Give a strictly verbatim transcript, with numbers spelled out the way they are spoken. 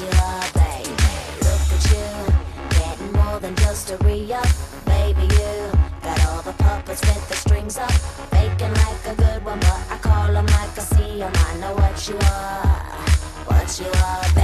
what you are, baby. Look at you, getting more than just a re-up. Baby, you got all the puppets with the strings up. Faking like a good one, but I call them like I see them. I know what you are, what you are, baby.